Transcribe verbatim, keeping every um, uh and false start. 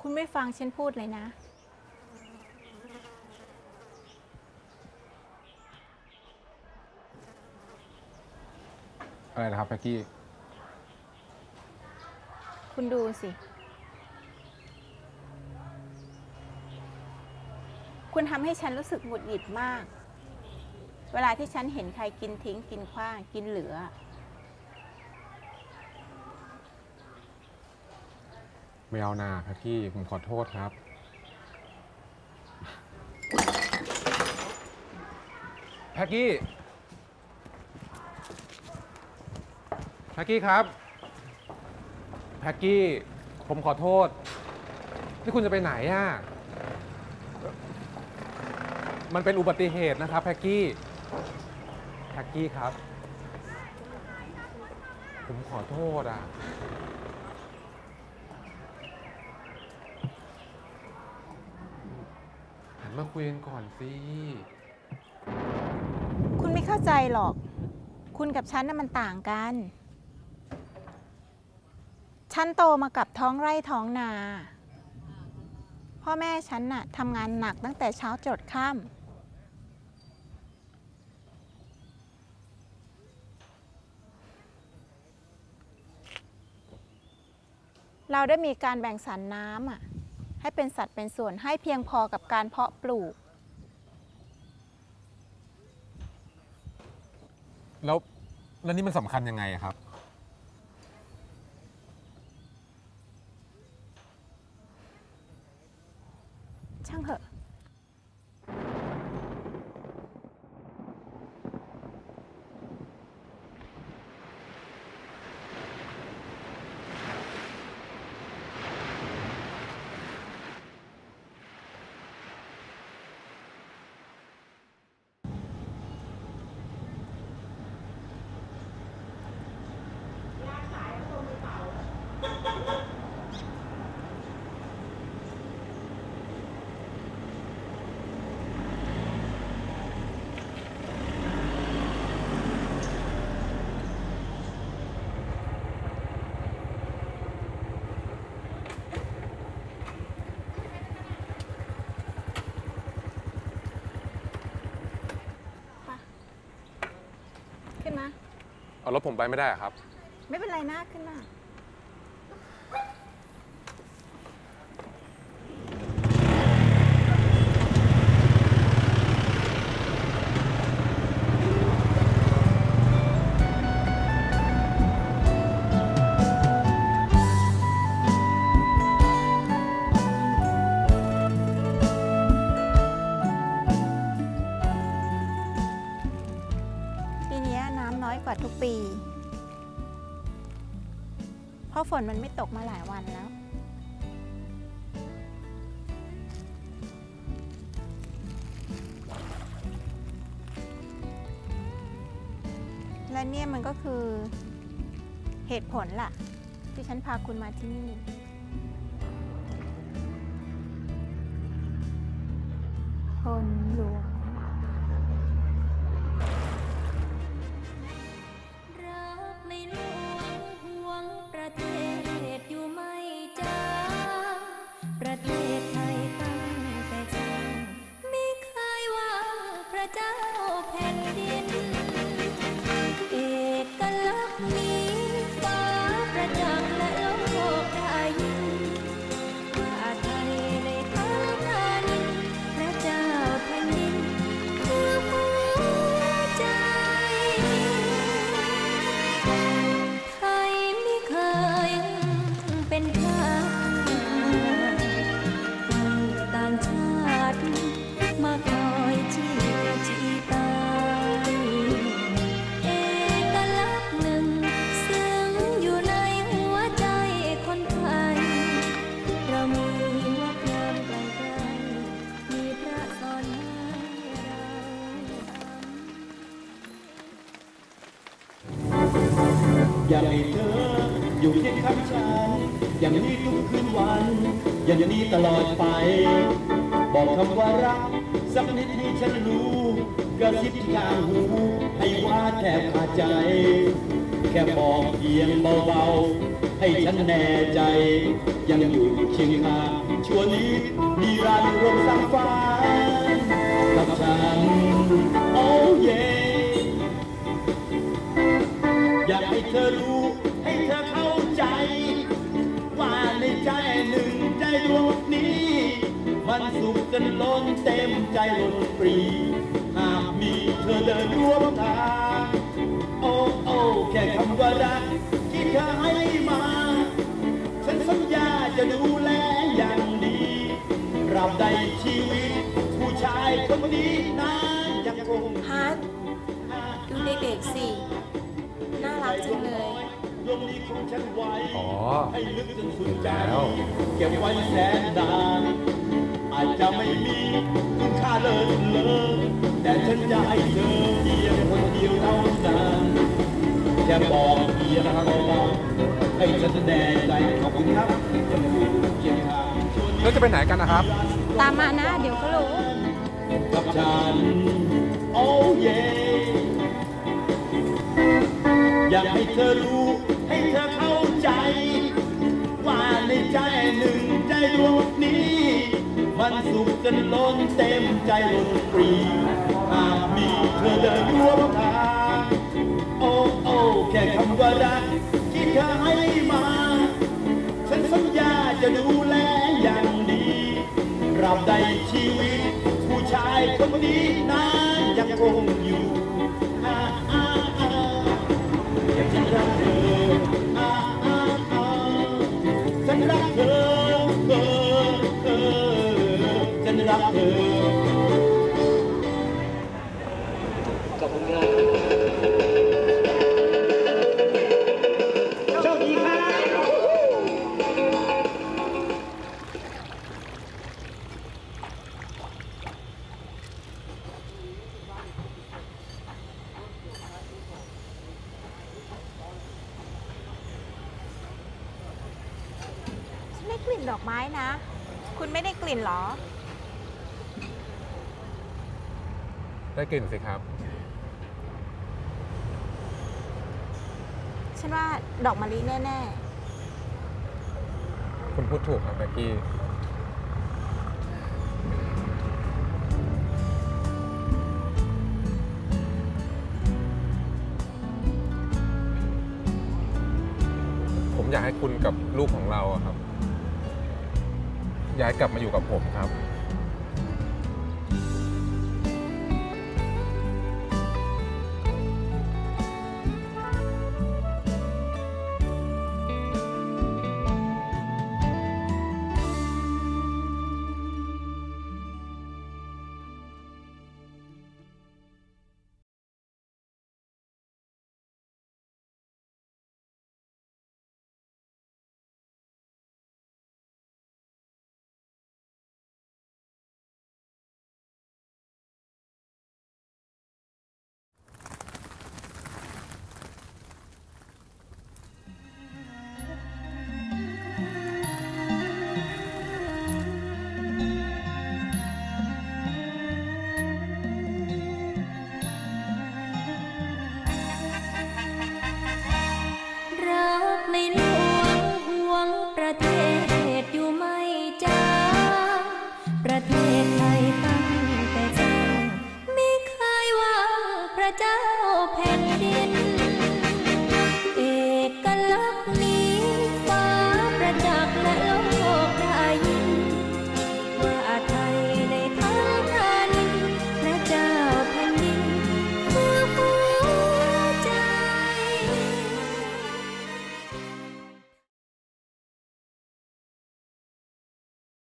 คุณไม่ฟังฉันพูดเลยนะอะไรนะครับแพ็กกี้คุณดูสิคุณทำให้ฉันรู้สึกหงุดหงิดมากเวลาที่ฉันเห็นใครกินทิ้งกินขว้างกินเหลือไม่เอาหน้าแพ็กกี้ผมขอโทษครับแพ็กกี้แพ็กกี้ครับแพ็กกี้ผมขอโทษที่คุณจะไปไหนอ่ะมันเป็นอุบัติเหตุนะครับแพ็กกี้แพ็กกี้ครับผมขอโทษอ่ะหันมาคุยกันก่อนสิคุณไม่เข้าใจหรอกคุณกับฉันน่ะมันต่างกันฉันโตมากับท้องไร่ท้องนาพ่อแม่ฉันน่ะทำงานหนักตั้งแต่เช้าจรดค่ำเราได้มีการแบ่งสรรน้ำอ่ะให้เป็นสัดเป็นส่วนให้เพียงพอกับการเพาะปลูกแล้วแล้วนี่มันสำคัญยังไงครับช่างเหอะเอารถผมไปไม่ได้ครับไม่เป็นไรนะขึ้นมาเพราะฝนมันไม่ตกมาหลายวันแล้วและเนี่ยมันก็คือเหตุผลล่ะที่ฉันพาคุณมาที่นี่คนหลวงอยู่เคียงข้างฉันอย่างนี้ทุกคืนวันอย่างนี้ตลอดไปบอกคำว่ารักสักนิดให้ฉันรู้กระซิบที่กลางหูให้ว่าแทบขาดใจ แค่บอกเพียงเบาๆให้ฉันแน่ใจยังอยู่เคียงข้างชวนนี้ดีรันรวมสร้างฝันกับฉันโอ้เย่อยากให้เธอรู้ให้เธอเข้าใจว่าในใจหนึ่งใจดวงนี้มันสุขจนล้นเต็มใจลมปรีหากมีเธอเดินร่วมทางโอ้โอ้แค่คำว่ารักที่เธอให้มาฉันสัญญาจะดูแลอย่างดีตราบใดชีวิตผู้ชายคนนี้นะยังคงฮัทดูเด็กๆสิน่ารักจังเลยอ๋อเห็นแล้วเก็บไว้แสนนานอาจจะไม่มีคุณค่าเลิศเลอแต่ฉันจะให้เธอเพียงคนเดียวเท่านั้นแค่บอกเพียงเบาๆให้ฉันแน่ใจขอบคุณครับจะอยู่เคียงข้างแล้วจะไปไหนกันนะครับตามมานะเดี๋ยวก็รู้กับฉันโอ้เย่อยากให้เธอรู้ให้เธอเข้าใจว่าในใจหนึ่งใจดวงนี้มันสุขจนล้นเต็มใจล้นปรีหากมีเธอเดินร่วมทางโอ้โอ้แค่คำว่ารักที่เธอให้มาฉันสัญญาจะดูแลอย่างดีตราบใดชีวิตผู้ชายคนนี้นะยังคงอยู่อยากจะรักเธอฉันรักเธอฉันรักเธอขอบคุณครับดอกไม้นะคุณไม่ได้กลิ่นหรอได้กลิ่นสิครับฉันว่าดอกมะลิแน่ๆคุณพูดถูกครับแม็กกี้ผมอยากให้คุณกับลูกของเราครับย้ายกลับมาอยู่กับผมครับเอกลักษณ์นี้ฟ้าประจักษ์และ